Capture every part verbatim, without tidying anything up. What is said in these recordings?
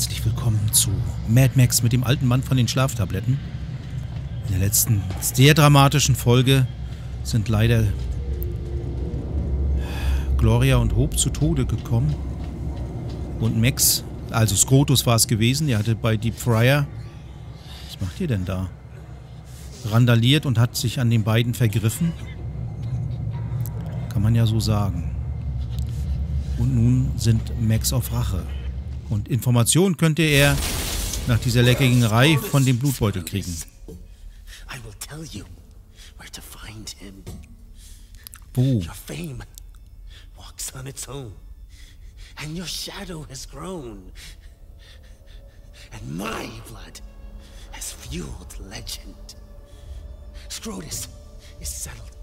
herzlich willkommen zu Mad Max mit dem alten Mann von den Schlaftabletten. In der letzten, sehr dramatischen Folge sind leider Gloria und Hope zu Tode gekommen. Und Max, also Scrotus war es gewesen, der hatte bei Deep Friah, was macht ihr denn da? Randaliert und hat sich an den beiden vergriffen. Kann man ja so sagen. Und nun sind Max auf Rache. Und Informationen könnte er nach dieser leckigen Reihe von dem Blutbeutel kriegen. Wo? And your shadow has grown, and my blood has fueled legend. Scrotus is settled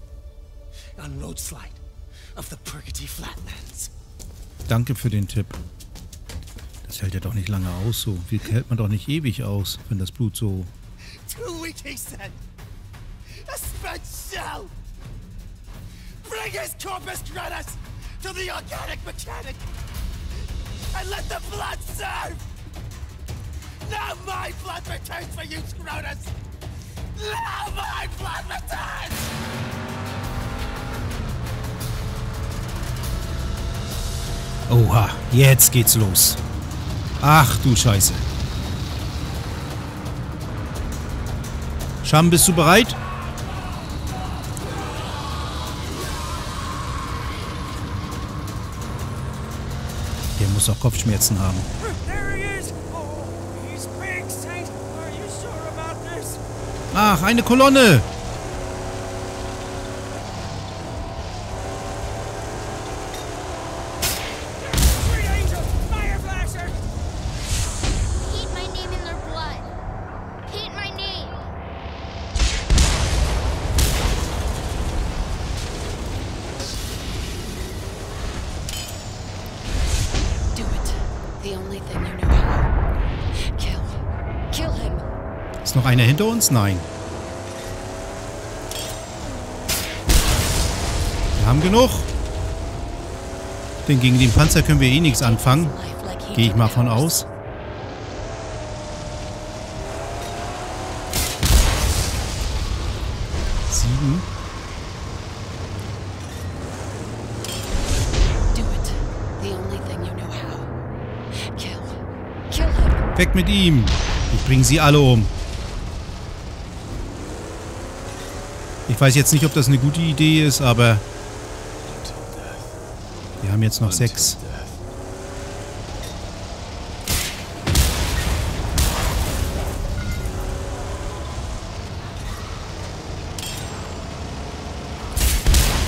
on road slide of the Purgatory Flatlands. Danke für den Tipp. Das hält ja doch nicht lange aus so. Wie hält man doch nicht ewig aus, wenn das Blut so... Too weak, he said. A spent shell. Bring his corpus gratis to the organic mechanic. And let the blood serve! Now my blood returns for you, Scrotus! Now my blood returns! Oha, jetzt geht's los. Ach du Scheiße. Scham, bist du bereit? Muss auch Kopfschmerzen haben. Ach, eine Kolonne! Ist noch einer hinter uns? Nein. Wir haben genug. Denn gegen den Panzer können wir eh nichts anfangen. Gehe ich mal von aus. Sieben. Weg mit ihm. Ich bringe sie alle um. Ich weiß jetzt nicht, ob das eine gute Idee ist, aber wir haben jetzt noch sechs.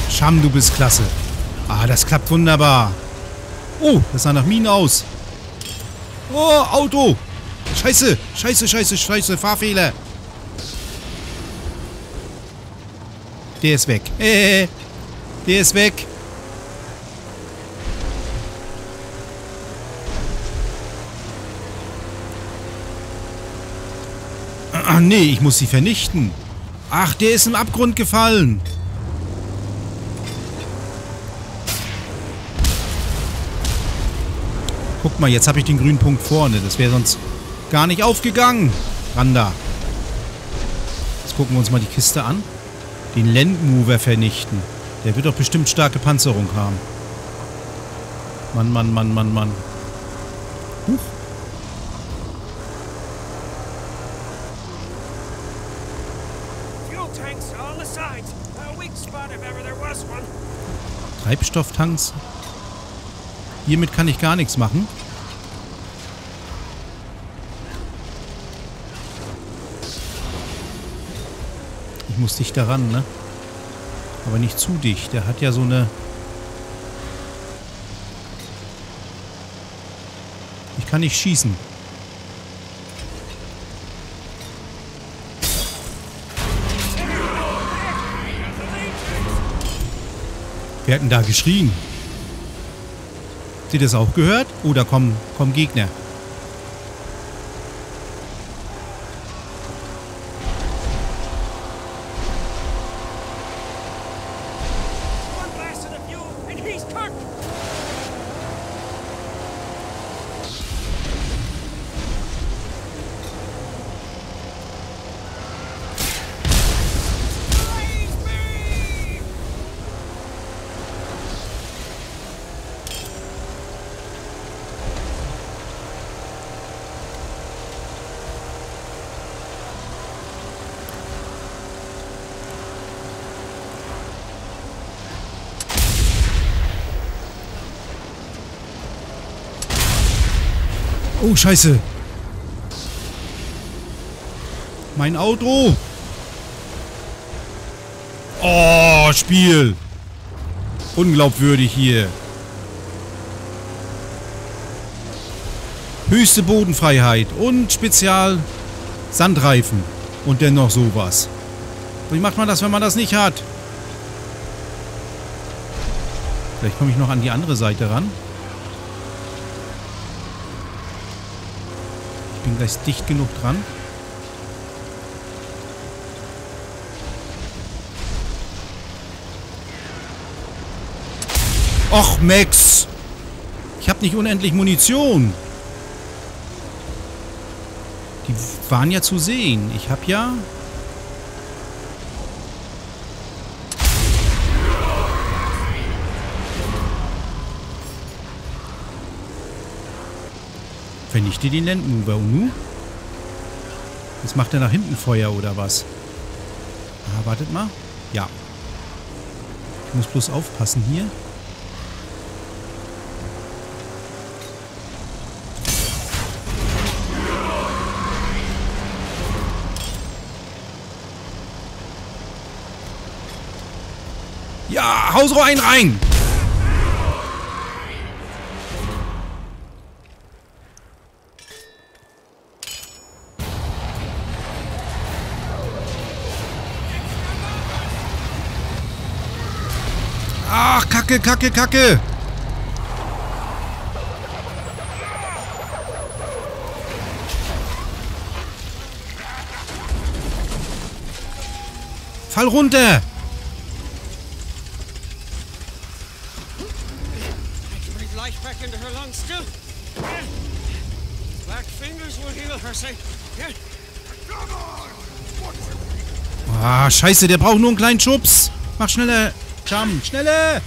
Scham, du bist klasse. Ah, das klappt wunderbar. Oh, das sah nach Minen aus. Oh, Auto! Scheiße, scheiße, scheiße, scheiße, Fahrfehler! Der ist weg. Äh, der ist weg. Ah, nee, ich muss sie vernichten. Ach, der ist im Abgrund gefallen. Guck mal, jetzt habe ich den grünen Punkt vorne. Das wäre sonst gar nicht aufgegangen. Ran da. Jetzt gucken wir uns mal die Kiste an. Den Landmover vernichten. Der wird doch bestimmt starke Panzerung haben. Mann, Mann, Mann, Mann, Mann. Huch. Treibstofftanks? Hiermit kann ich gar nichts machen. Ich muss dicht daran, ne? Aber nicht zu dicht. Der hat ja so eine... Ich kann nicht schießen. Wer hat denn da geschrien? Habt ihr das auch gehört? Oh, da kommen, kommen Gegner. Oh, scheiße. Mein Auto. Oh, Spiel. Unglaubwürdig hier. Höchste Bodenfreiheit und Spezial Sandreifen. Und dennoch sowas. Wie macht man das, wenn man das nicht hat? Vielleicht komme ich noch an die andere Seite ran. Ich bin gleich dicht genug dran. Och, Max! Ich habe nicht unendlich Munition. Die waren ja zu sehen. Ich habe ja... Vernichte den Landmover, Unu. Jetzt macht er nach hinten Feuer, oder was? Ah, wartet mal. Ja. Ich muss bloß aufpassen hier. Ja, haus rein, rein! Kacke, Kacke, Kacke! Fall runter! Ah, scheiße, der braucht nur einen kleinen Schubs! Mach schneller! Jump, schneller!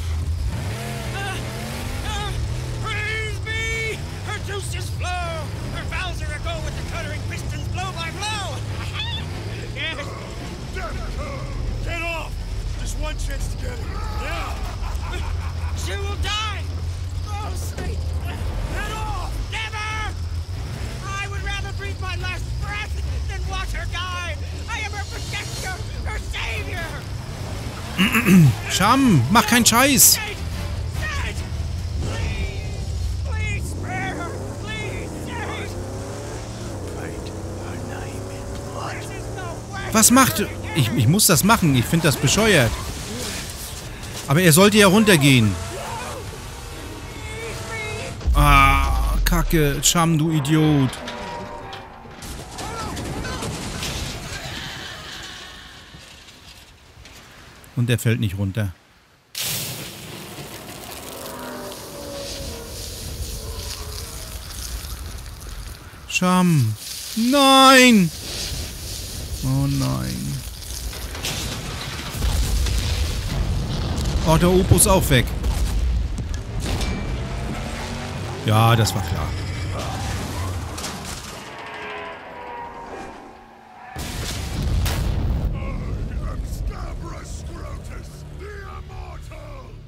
Scham, mach keinen Scheiß! Was macht... Ich, ich muss das machen, ich finde das bescheuert. Aber er sollte ja runtergehen. Ah, Kacke, Scham, du Idiot. Und der fällt nicht runter. Scham. Nein! Oh nein. Oh, der Opus auch weg. Ja, das war klar.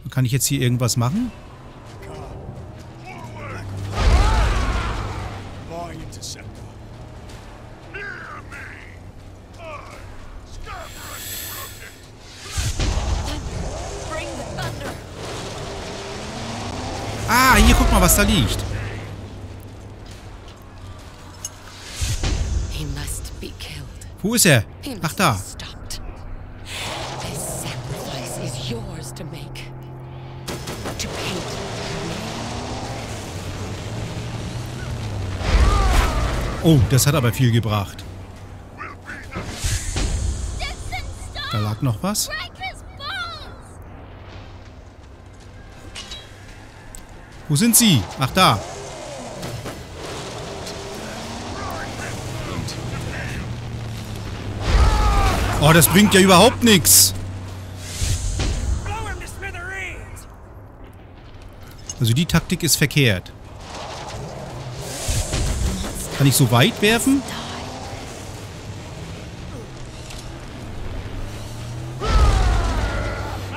Kann ich jetzt hier irgendwas machen? Ah, hier, guck mal, was da liegt. Wo ist er? Ach, da. Oh, das hat aber viel gebracht. Da lag noch was. Wo sind sie? Ach, da. Oh, das bringt ja überhaupt nichts. Also die Taktik ist verkehrt. Kann ich so weit werfen?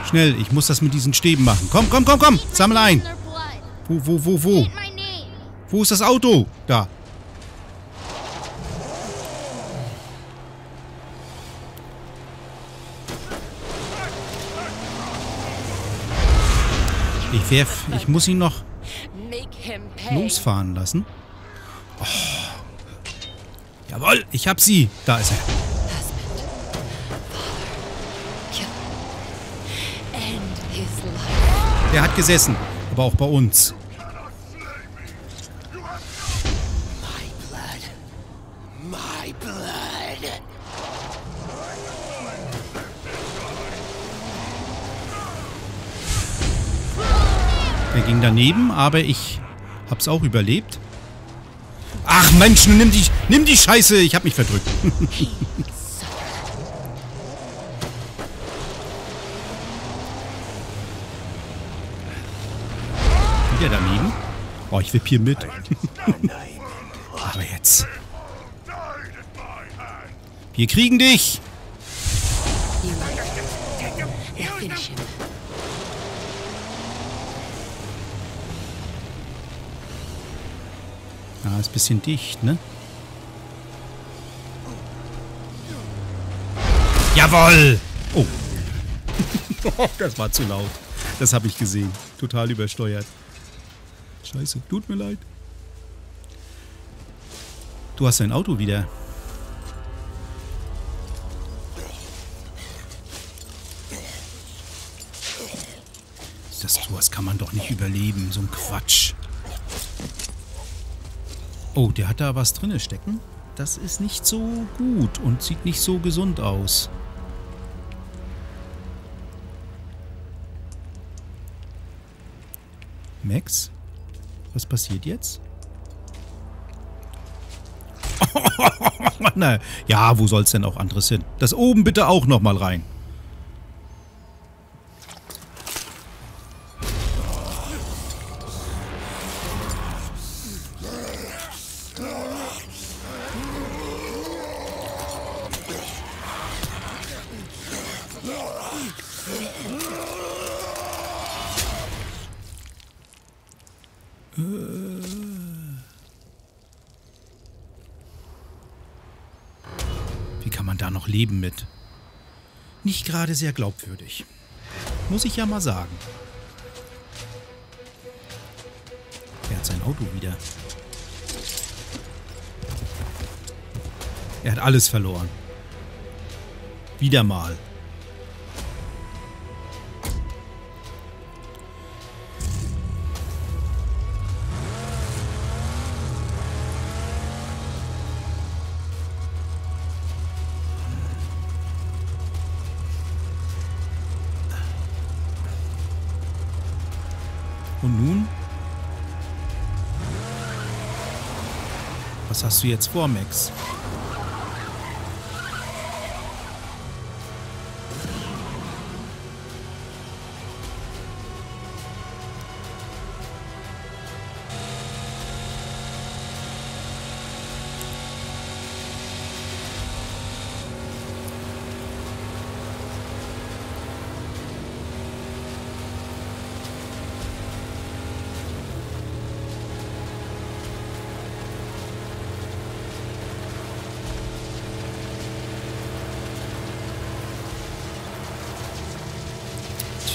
Schnell, ich muss das mit diesen Stäben machen. Komm, komm, komm, komm! Sammel ein! Wo, wo, wo, wo? Wo ist das Auto? Da. Ich werf, ich muss ihn noch losfahren lassen. Oh. Jawohl, ich hab sie. Da ist er. Der hat gesessen, aber auch bei uns. Der ging daneben, aber ich hab's auch überlebt. Ach Mensch, nun nimm die, nimm die Scheiße! Ich hab mich verdrückt. Wieder daneben. Oh, ich wipp hier mit. Aber jetzt. Wir kriegen dich! Ah, ist ein bisschen dicht, ne? Jawohl! Oh. Das war zu laut. Das habe ich gesehen. Total übersteuert. Scheiße, tut mir leid. Du hast dein Auto wieder. Das, sowas kann man doch nicht überleben. So ein Quatsch. Oh, der hat da was drinne stecken. Das ist nicht so gut und sieht nicht so gesund aus. Max? Was passiert jetzt? Na, ja, wo soll's denn auch anderes hin? Das oben bitte auch nochmal rein. Wie kann man da noch leben mit? Nicht gerade sehr glaubwürdig. Muss ich ja mal sagen. Er hat sein Auto wieder. Er hat alles verloren. Wieder mal. Was hast du jetzt vor, Max?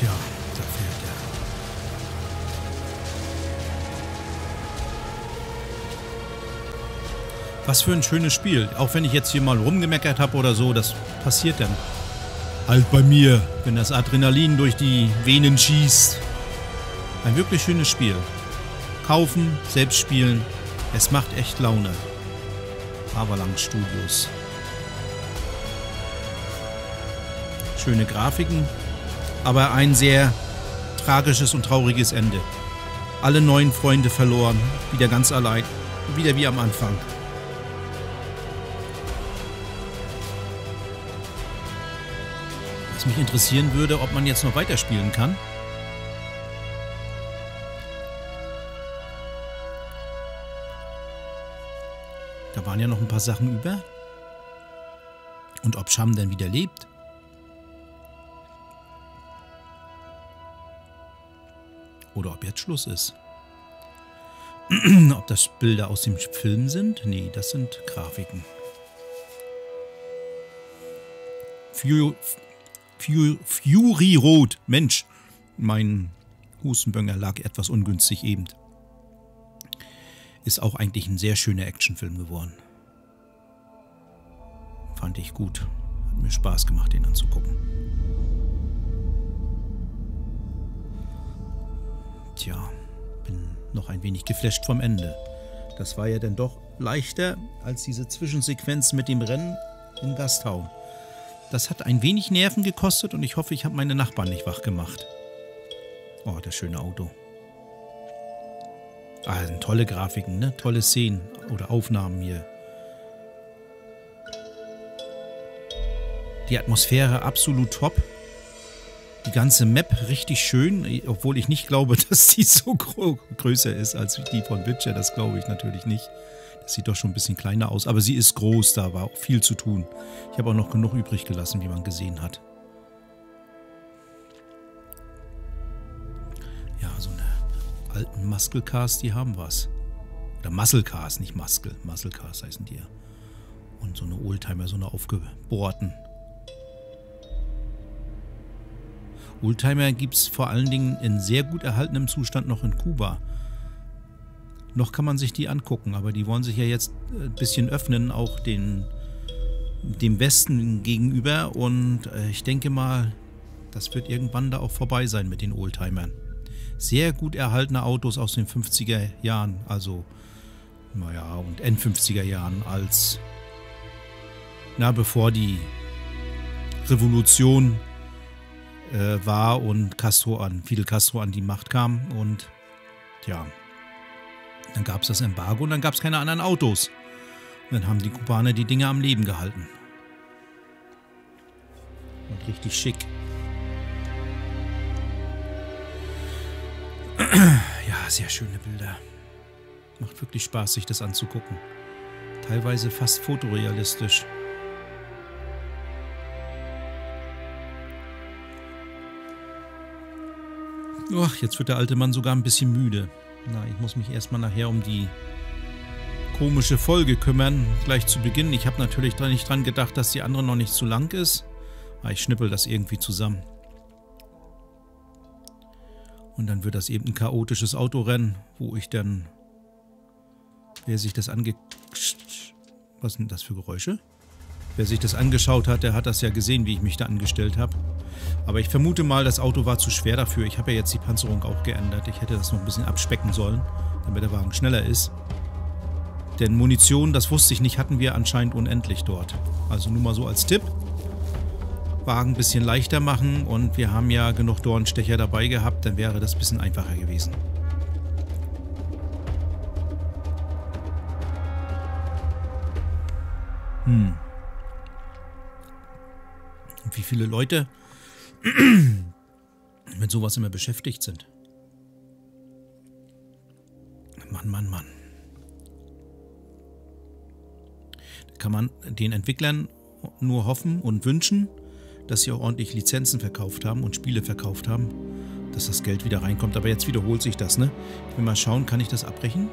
Ja, da fehlt er. Was für ein schönes Spiel. Auch wenn ich jetzt hier mal rumgemeckert habe oder so, das passiert dann halt bei mir, wenn das Adrenalin durch die Venen schießt. Ein wirklich schönes Spiel. Kaufen, selbst spielen. Es macht echt Laune. Avalanche Studios. Schöne Grafiken. Aber ein sehr tragisches und trauriges Ende. Alle neuen Freunde verloren, wieder ganz allein, wieder wie am Anfang. Was mich interessieren würde, ob man jetzt noch weiterspielen kann. Da waren ja noch ein paar Sachen über. Und ob Sham denn wieder lebt? Oder ob jetzt Schluss ist. Ob das Bilder aus dem Film sind? Nee, das sind Grafiken. Fury, Fury, Fury Road. Mensch, mein Husenbönger lag etwas ungünstig eben. Ist auch eigentlich ein sehr schöner Actionfilm geworden. Fand ich gut. Hat mir Spaß gemacht, den anzugucken. Tja, bin noch ein wenig geflasht vom Ende. Das war ja dann doch leichter als diese Zwischensequenz mit dem Rennen in Gastau. Das hat ein wenig Nerven gekostet und ich hoffe, ich habe meine Nachbarn nicht wach gemacht. Oh, das schöne Auto. Ah, das sind tolle Grafiken, ne? Tolle Szenen oder Aufnahmen hier. Die Atmosphäre absolut top. Die ganze Map richtig schön, obwohl ich nicht glaube, dass die so größer ist als die von Witcher. Das glaube ich natürlich nicht. Das sieht doch schon ein bisschen kleiner aus, aber sie ist groß, da war auch viel zu tun. Ich habe auch noch genug übrig gelassen, wie man gesehen hat. Ja, so eine alten Muscle Cars, die haben was. Oder Muscle Cars, nicht Muscle. Muscle Cars heißen die ja. Und so eine Oldtimer, so eine aufgebohrten. Oldtimer gibt es vor allen Dingen in sehr gut erhaltenem Zustand noch in Kuba. Noch kann man sich die angucken, aber die wollen sich ja jetzt ein bisschen öffnen, auch den, dem Westen gegenüber. Und ich denke mal, das wird irgendwann da auch vorbei sein mit den Oldtimern. Sehr gut erhaltene Autos aus den fünfziger Jahren, also naja, und End fünfziger Jahren, als na, bevor die Revolution war und Castro an, Fidel Castro an die Macht kam, und ja, dann gab es das Embargo und dann gab es keine anderen Autos. Und dann haben die Kubaner die Dinge am Leben gehalten. Und richtig schick. Ja, sehr schöne Bilder. Macht wirklich Spaß, sich das anzugucken. Teilweise fast fotorealistisch. Ach, jetzt wird der alte Mann sogar ein bisschen müde. Na, ich muss mich erstmal nachher um die komische Folge kümmern, gleich zu Beginn. Ich habe natürlich nicht dran gedacht, dass die andere noch nicht zu lang ist. Aber ich schnippel das irgendwie zusammen. Und dann wird das eben ein chaotisches Autorennen, wo ich dann... Wer sich das ange... Was sind das für Geräusche? Wer sich das angeschaut hat, der hat das ja gesehen, wie ich mich da angestellt habe. Aber ich vermute mal, das Auto war zu schwer dafür. Ich habe ja jetzt die Panzerung auch geändert. Ich hätte das noch ein bisschen abspecken sollen, damit der Wagen schneller ist. Denn Munition, das wusste ich nicht, hatten wir anscheinend unendlich dort. Also nur mal so als Tipp. Wagen ein bisschen leichter machen, und wir haben ja genug Dornstecher dabei gehabt, dann wäre das ein bisschen einfacher gewesen. Hm. Wie viele Leute mit sowas immer beschäftigt sind. Mann, Mann, Mann. Da kann man den Entwicklern nur hoffen und wünschen, dass sie auch ordentlich Lizenzen verkauft haben und Spiele verkauft haben, dass das Geld wieder reinkommt. Aber jetzt wiederholt sich das, ne? Ich will mal schauen, kann ich das abbrechen?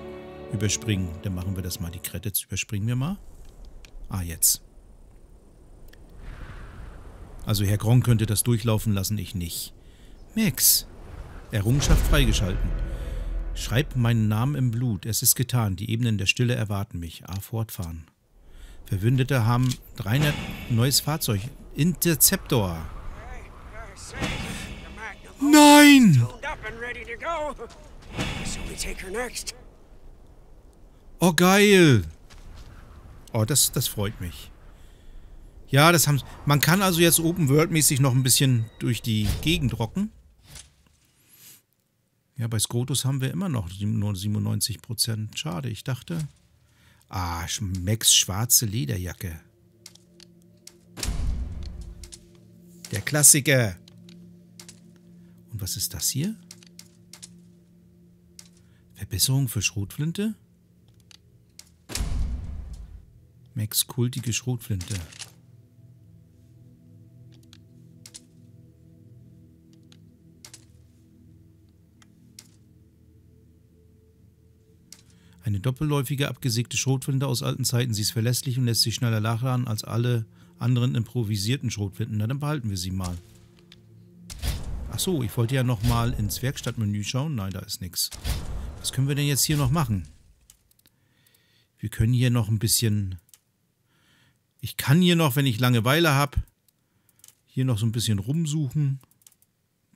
Überspringen. Dann machen wir das mal. Die Credits überspringen wir mal. Ah, jetzt. Also Herr Gronkh könnte das durchlaufen lassen, ich nicht. Max. Errungenschaft freigeschalten. Schreib meinen Namen im Blut. Es ist getan. Die Ebenen der Stille erwarten mich. A. Fortfahren. Verwündete haben dreihundert... Neues Fahrzeug. Interceptor. Nein! Oh, geil. Oh, das, das freut mich. Ja, das haben. Man kann also jetzt Open-World-mäßig noch ein bisschen durch die Gegend rocken. Ja, bei Scrotus haben wir immer noch nur siebenundneunzig Prozent. Schade, ich dachte. Ah, Max schwarze Lederjacke. Der Klassiker. Und was ist das hier? Verbesserung für Schrotflinte? Max kultige Schrotflinte. Eine doppelläufige, abgesägte Schrotflinte aus alten Zeiten. Sie ist verlässlich und lässt sich schneller nachladen als alle anderen improvisierten Schrotflinten. Na, dann behalten wir sie mal. Ach Achso, ich wollte ja nochmal ins Werkstattmenü schauen. Nein, da ist nichts. Was können wir denn jetzt hier noch machen? Wir können hier noch ein bisschen... Ich kann hier noch, wenn ich Langeweile habe, hier noch so ein bisschen rumsuchen.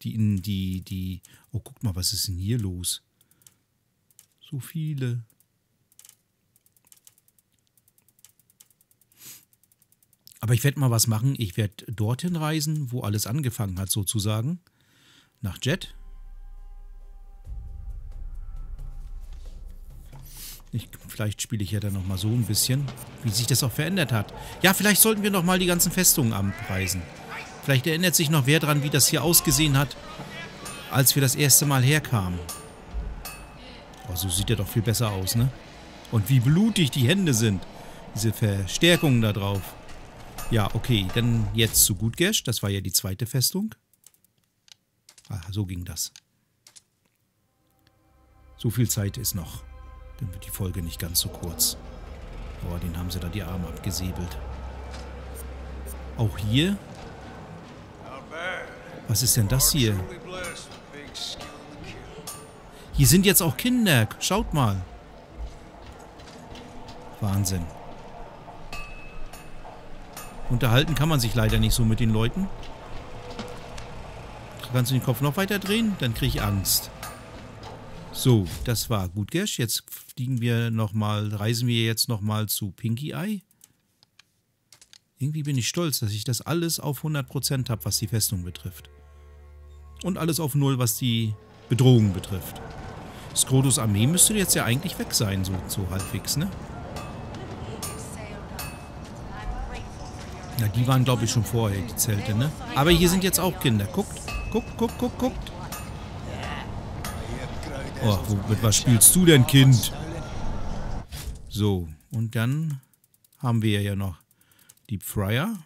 Die, die, die... Oh, guck mal, was ist denn hier los? So viele... Aber ich werde mal was machen. Ich werde dorthin reisen, wo alles angefangen hat, sozusagen. Nach Jet. Ich, vielleicht spiele ich ja dann nochmal so ein bisschen, wie sich das auch verändert hat. Ja, vielleicht sollten wir nochmal die ganzen Festungen anpreisen. Vielleicht erinnert sich noch wer dran, wie das hier ausgesehen hat, als wir das erste Mal herkamen. Oh, so sieht er doch viel besser aus, ne? Und wie blutig die Hände sind. Diese Verstärkungen da drauf. Ja, okay, dann jetzt zu Gutgesch. Das war ja die zweite Festung. Ah, so ging das. So viel Zeit ist noch. Dann wird die Folge nicht ganz so kurz. Boah, den haben sie da die Arme abgesäbelt. Auch hier? Was ist denn das hier? Hier sind jetzt auch Kinder. Schaut mal. Wahnsinn. Unterhalten kann man sich leider nicht so mit den Leuten. Kannst du den Kopf noch weiter drehen? Dann kriege ich Angst. So, das war Gutgesch. Jetzt fliegen wir nochmal, reisen wir jetzt nochmal zu Pinky Eye. Irgendwie bin ich stolz, dass ich das alles auf hundert Prozent habe, was die Festung betrifft. Und alles auf null, was die Bedrohung betrifft. Scrotus Armee müsste jetzt ja eigentlich weg sein, so, so halbwegs, ne? Na, die waren, glaube ich, schon vorher, die Zelte, ne? Aber hier sind jetzt auch Kinder. Guckt, guckt, guckt, guckt, guckt. Oh, womit was spielst du denn, Kind? So, und dann haben wir ja noch Deep Friah.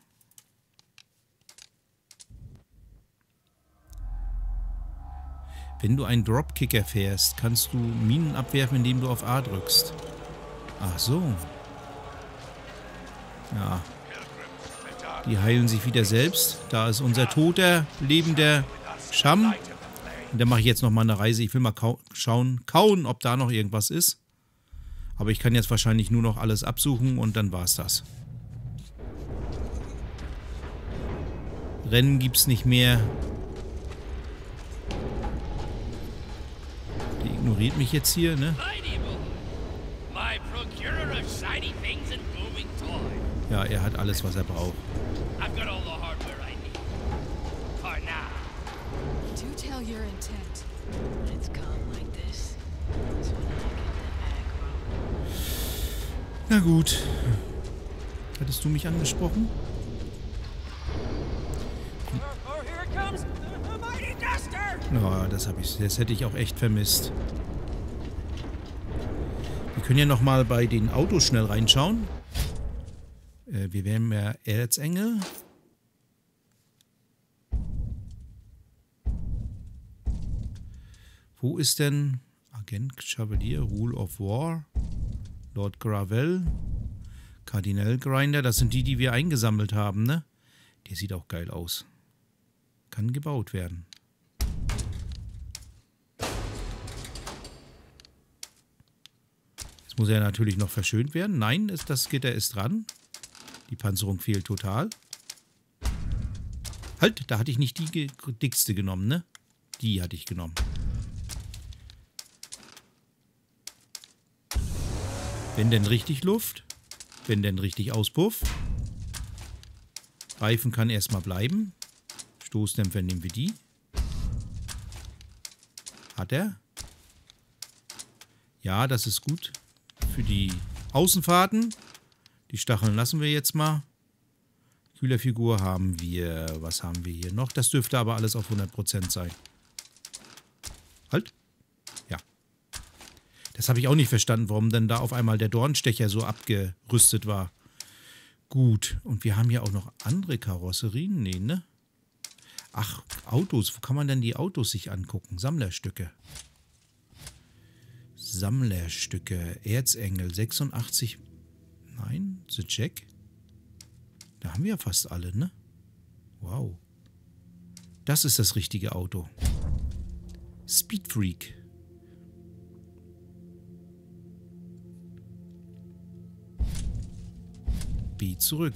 Wenn du einen Dropkicker fährst, kannst du Minen abwerfen, indem du auf A drückst. Ach so. Ja. Die heilen sich wieder selbst. Da ist unser toter, lebender Scham. Und dann mache ich jetzt nochmal eine Reise. Ich will mal kau schauen, kauen, ob da noch irgendwas ist. Aber ich kann jetzt wahrscheinlich nur noch alles absuchen und dann war's das. Rennen gibt's nicht mehr. Die ignoriert mich jetzt hier, ne? Ja, er hat alles, was er braucht. Na gut. Hattest du mich angesprochen? Na, das habe ich, das hätte ich auch echt vermisst. Wir können ja noch mal bei den Autos schnell reinschauen. Äh, wir wären ja Erzengel. Wo ist denn Agent Chevalier, Rule of War, Lord Gravel, Kardinal Grinder? Das sind die, die wir eingesammelt haben, ne? Der sieht auch geil aus. Kann gebaut werden. Jetzt muss er natürlich noch verschönt werden. Nein, das Gitter ist dran. Die Panzerung fehlt total. Halt, da hatte ich nicht die dickste genommen, ne? Die hatte ich genommen. Wenn denn richtig Luft, wenn denn richtig Auspuff. Reifen kann erstmal bleiben. Stoßdämpfer nehmen wir die. Hat er. Ja, das ist gut für die Außenfahrten. Die Stacheln lassen wir jetzt mal. Kühlerfigur haben wir, was haben wir hier noch? Das dürfte aber alles auf hundert Prozent sein. Halt. Das habe ich auch nicht verstanden, warum denn da auf einmal der Dornstecher so abgerüstet war. Gut, und wir haben hier auch noch andere Karosserien. Nee, ne? Ach, Autos. Wo kann man denn die Autos sich angucken? Sammlerstücke. Sammlerstücke. Erzengel. sechsundachtzig. Nein, The Check. Da haben wir ja fast alle, ne? Wow. Das ist das richtige Auto. Speedfreak. B zurück.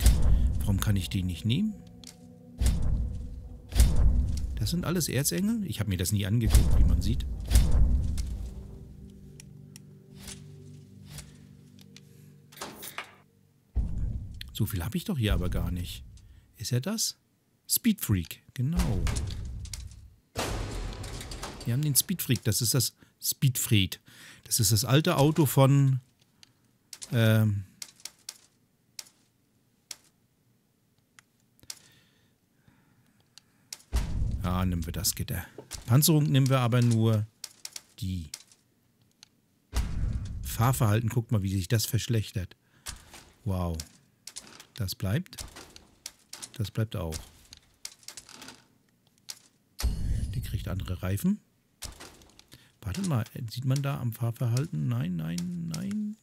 Warum kann ich den nicht nehmen? Das sind alles Erzengel? Ich habe mir das nie angeguckt, wie man sieht. So viel habe ich doch hier aber gar nicht. Ist er das? Speedfreak, genau. Wir haben den Speedfreak, das ist das Speedfreak. Das ist das alte Auto von... Ähm, Ah, nehmen wir das Gitter. Panzerung nehmen wir aber nur die. Fahrverhalten, guck mal, wie sich das verschlechtert. Wow. Das bleibt. Das bleibt auch. Die kriegt andere Reifen. Warte mal, sieht man da am Fahrverhalten? Nein, nein, nein.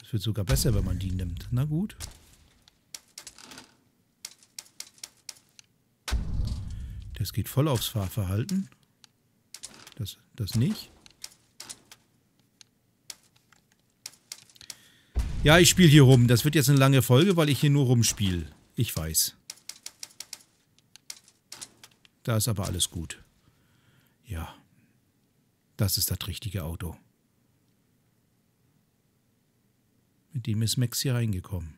Das wird sogar besser, wenn man die nimmt. Na gut. Es geht voll aufs Fahrverhalten. Das, das nicht. Ja, ich spiele hier rum. Das wird jetzt eine lange Folge, weil ich hier nur rumspiele. Ich weiß. Da ist aber alles gut. Ja. Das ist das richtige Auto. Mit dem ist Max hier reingekommen.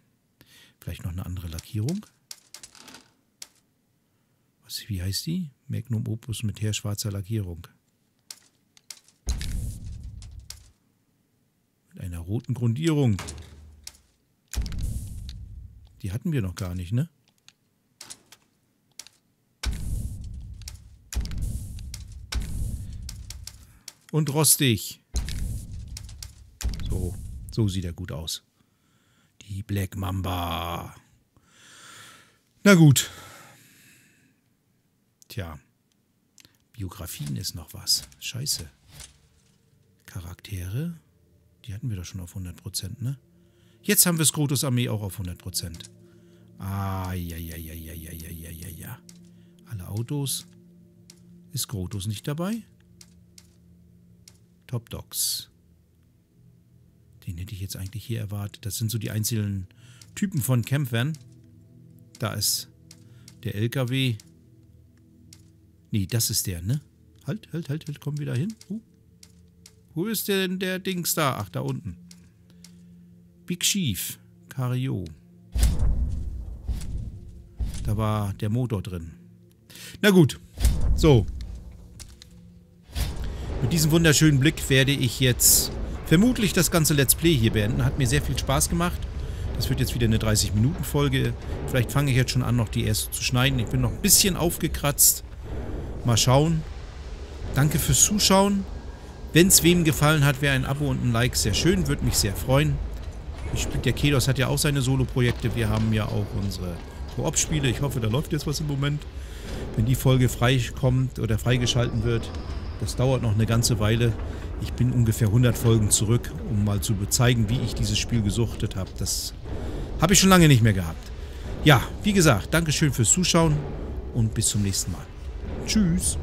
Vielleicht noch eine andere Lackierung. Wie heißt die? Magnum Opus mit her schwarzer Lackierung. Mit einer roten Grundierung. Die hatten wir noch gar nicht, ne? Und rostig. So, so sieht er gut aus. Die Black Mamba. Na gut. Tja, Biografien ist noch was. Scheiße. Charaktere, die hatten wir doch schon auf hundert Prozent, ne? Jetzt haben wir Scrotus Armee auch auf hundert Prozent. Ah, ja, ja, ja, ja, ja, ja, ja, ja, ja. Alle Autos. Ist Scrotus nicht dabei? Top Dogs. Den hätte ich jetzt eigentlich hier erwartet. Das sind so die einzelnen Typen von Kämpfern. Da ist der L K W... Nee, das ist der, ne? Halt, halt, halt, halt, komm wieder hin. Uh. Wo ist denn der Dings da? Ach, da unten. Big Chief. Cario. Da war der Motor drin. Na gut. So. Mit diesem wunderschönen Blick werde ich jetzt vermutlich das ganze Let's Play hier beenden. Hat mir sehr viel Spaß gemacht. Das wird jetzt wieder eine dreißig-Minuten-Folge. Vielleicht fange ich jetzt schon an, noch die erste zu schneiden. Ich bin noch ein bisschen aufgekratzt. Mal schauen. Danke fürs Zuschauen. Wenn es wem gefallen hat, wäre ein Abo und ein Like sehr schön. Würde mich sehr freuen. Ich spiel, der Kedos hat ja auch seine Solo-Projekte. Wir haben ja auch unsere Koop-Spiele. Ich hoffe, da läuft jetzt was im Moment. Wenn die Folge freikommt oder freigeschalten wird, das dauert noch eine ganze Weile. Ich bin ungefähr hundert Folgen zurück, um mal zu zeigen, wie ich dieses Spiel gesuchtet habe. Das habe ich schon lange nicht mehr gehabt. Ja, wie gesagt, Dankeschön fürs Zuschauen und bis zum nächsten Mal. Tschüss.